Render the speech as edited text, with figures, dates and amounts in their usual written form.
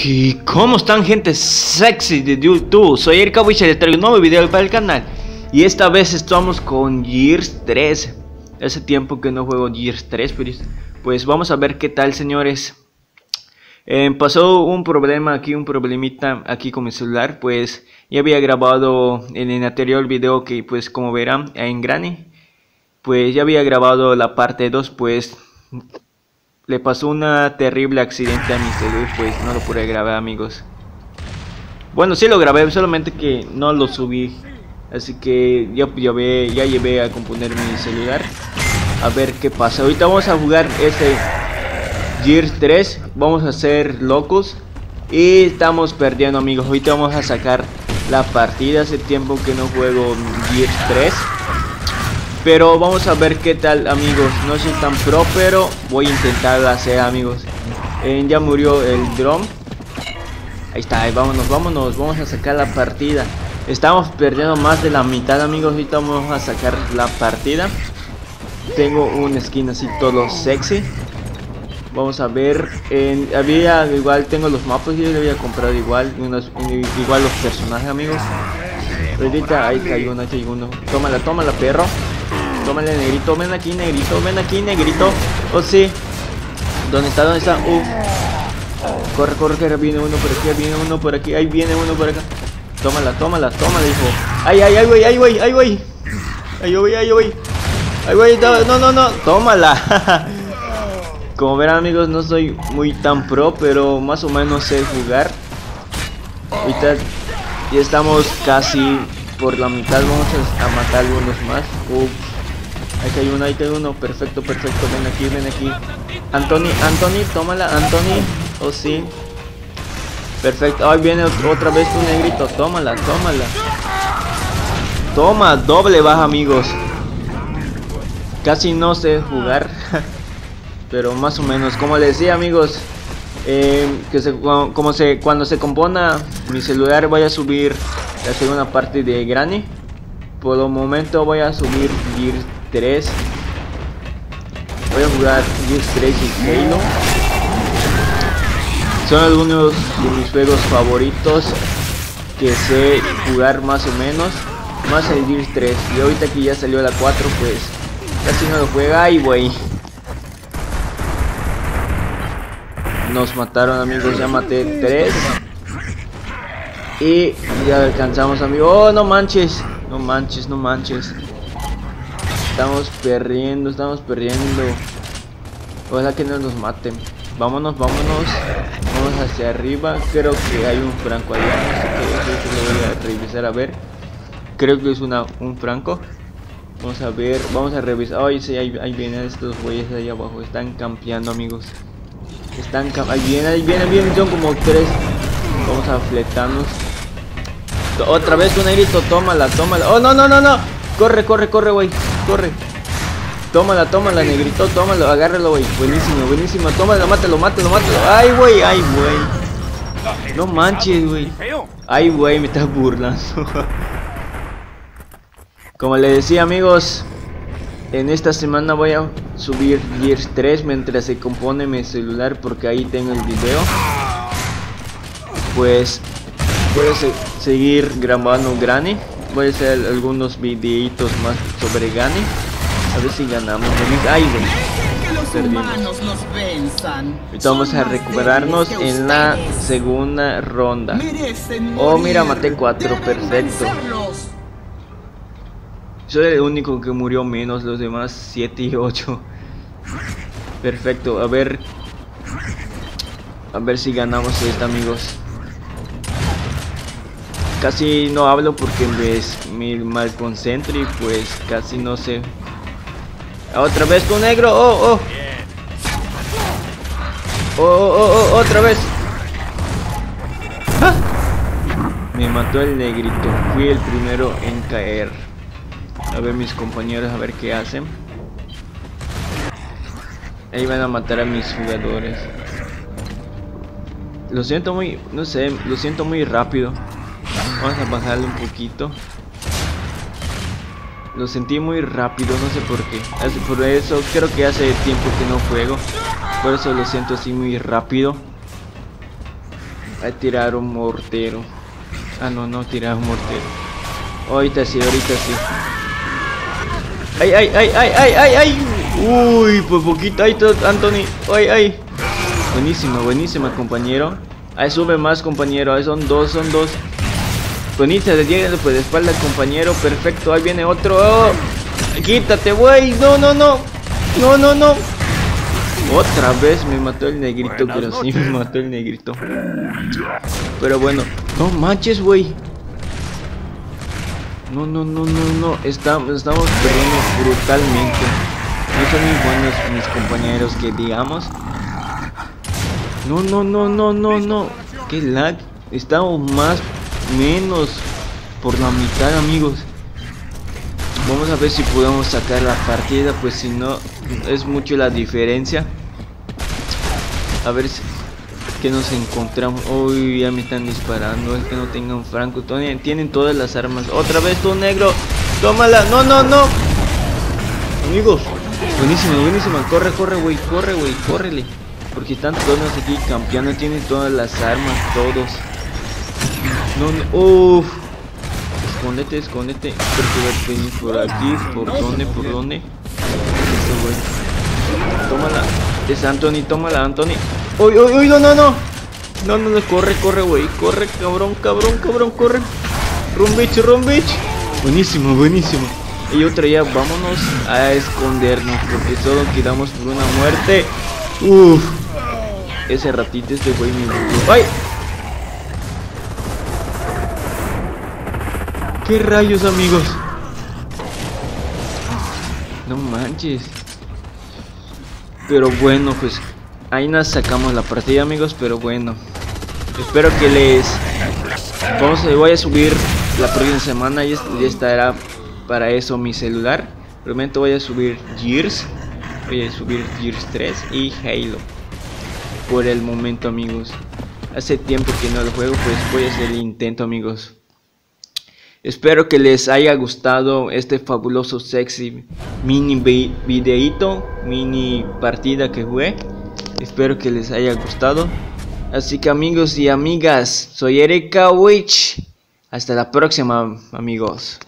¿Y cómo están, gente sexy de YouTube? Soy Erick Alejandro Cauich Dzul y les traigo un nuevo video para el canal. Y esta vez estamos con Gears 3. Hace tiempo que no juego Gears 3, pero pues vamos a ver qué tal, señores. Pasó un problemita aquí, con mi celular. Pues ya había grabado en el anterior video que, pues como verán, en Granny, pues ya había grabado la parte 2, pues le pasó una terrible accidente a mi celular, pues no lo pude grabar, amigos. Bueno, sí lo grabé, solamente que no lo subí. Así que ya llevé a componer mi celular. A ver qué pasa. Ahorita vamos a jugar este Gears 3. Vamos a ser locos. Y estamos perdiendo, amigos. Ahorita vamos a sacar la partida. Hace tiempo que no juego Gears 3. Pero vamos a ver qué tal, amigos. No soy tan pro, pero voy a intentar hacer, amigos. Ya murió el dron. Ahí está, vámonos. Vamos a sacar la partida. Estamos perdiendo más de la mitad, amigos. Ahorita vamos a sacar la partida. Tengo una skin así todo sexy. Vamos a ver. Había igual, tengo los mapas y yo le había comprado igual. Igual los personajes, amigos. Ahorita ahí cayó uno, Tómala, perro. Tómale, negrito, ven aquí, negrito. Oh, sí. ¿Dónde está? Corre, viene uno por aquí, ahí viene uno por acá. Tómala, hijo. Ay, güey. No. Tómala. Como verán, amigos, no soy muy tan pro, pero más o menos sé jugar. Ahorita ya estamos casi por la mitad. Vamos a matar algunos más. Ahí hay uno. Perfecto. Ven aquí. Anthony, tómala, Anthony. Oh, sí. Perfecto, ahí viene otra vez tu negrito, tómala. Toma, doble baja, amigos. Casi no sé jugar, pero más o menos, como les decía, amigos, cuando se componga mi celular voy a subir la segunda parte de Granny. Por el momento voy a subir Gears 3. Voy a jugar Gears 3 y Halo. Son algunos de mis juegos favoritos que sé jugar más o menos. Más el Gears 3. Y ahorita que ya salió la 4, pues casi no lo juega. Ay, güey. Nos mataron, amigos. Ya maté 3. Y ya alcanzamos, amigos. Oh, no manches. Estamos perdiendo. Ojalá que no nos maten. Vámonos. Vamos hacia arriba. Creo que hay un franco allá. Así que lo voy a revisar a ver. Creo que es un franco. Vamos a ver. Vamos a revisar. Ay, sí, ahí vienen estos güeyes ahí abajo. Están campeando, amigos. Ahí vienen. Son como 3. Vamos a fletarnos. Otra vez un negrito. Tómala. Oh, no. Corre, güey. Corre. Tómala, negrito, tómalo, agárralo, güey. Buenísimo, tómalo, mátalo. Ay, güey. No manches, güey. Ay, güey, me estás burlando. Como les decía, amigos, en esta semana voy a subir Gears 3 mientras se compone mi celular, porque ahí tengo el video. Pues voy a seguir grabando Granny. Voy a hacer algunos videitos más sobre Granny. A ver si ganamos. Ay, ahorita vamos a recuperarnos en la segunda ronda. Oh, mira, maté 4. Perfecto. Yo era el único que murió menos. Los demás 7 y 8. Perfecto. A ver si ganamos esta, amigos. Casi no hablo porque me mal concentro y pues casi no sé. Otra vez con negro, otra vez. ¡Ah! Me mató el negrito, fui el primero en caer. A ver mis compañeros, a ver qué hacen. Ahí van a matar a mis jugadores. Lo siento muy rápido. Vamos a bajarle un poquito. Lo sentí muy rápido, no sé por qué. Por eso creo que hace tiempo que no juego. Por eso lo siento así muy rápido. a tirar un mortero. Ah, no, no tirar un mortero. Ahorita sí, ahorita sí. ¡Ay, ay, ay, ay, ay, ay, ay! Uy, pues poquito. ¡Ay, Anthony! ¡Ay, ay! Buenísima, buenísima, compañero. Ahí sube más, compañero. Ahí son dos, son dos. Bonita, detiene pues de espalda, compañero. Perfecto, ahí viene otro. ¡Oh! Quítate, güey. No, no, no. No, no, no. Otra vez me mató el negrito, pero sí me mató el negrito. Pero bueno, no manches, güey. No, no, no, no, no. Estamos perdiendo brutalmente. No son muy buenos mis compañeros que digamos. No, no, no, no, no, no. Qué lag. Estamos más, menos por la mitad, amigos. Vamos a ver si podemos sacar la partida, pues si no, es mucho la diferencia. A ver si, que nos encontramos. Uy, ya me están disparando. Es que no tengan franco. Tienen todas las armas. Otra vez tú, negro. Tómala. No, no, no. Amigos. Buenísima, buenísima. Corre, corre, güey. Corre, güey. Córrele. Porque están todos aquí campeando. Tienen todas las armas. Todos. No, no. Uff. Escóndete, escóndete. Por aquí. ¿Por dónde? ¿Por dónde? Tómala, es Anthony, tómala, Anthony. Uy, uy, uy, no, no, no. No, no, no, corre, corre, güey. Corre, cabrón, cabrón, cabrón, corre. Run, bitch. Buenísimo, buenísimo. Y otra ya, vámonos a escondernos, porque solo quedamos por una muerte. Uff. Ese ratito este güey me mató. ¡Ay! ¿Qué rayos, amigos? No manches. Pero bueno, pues ahí nos sacamos la partida, amigos. Pero bueno, espero que les... voy a subir la próxima semana. Ya estará para eso mi celular. Realmente voy a subir Gears. Voy a subir Gears 3 y Halo. Por el momento, amigos. Hace tiempo que no lo juego, pues voy a hacer el intento, amigos. Espero que les haya gustado este fabuloso, sexy mini videíto, mini partida que jugué. Espero que les haya gustado. Así que amigos y amigas, soy Erick Cauich. Hasta la próxima, amigos.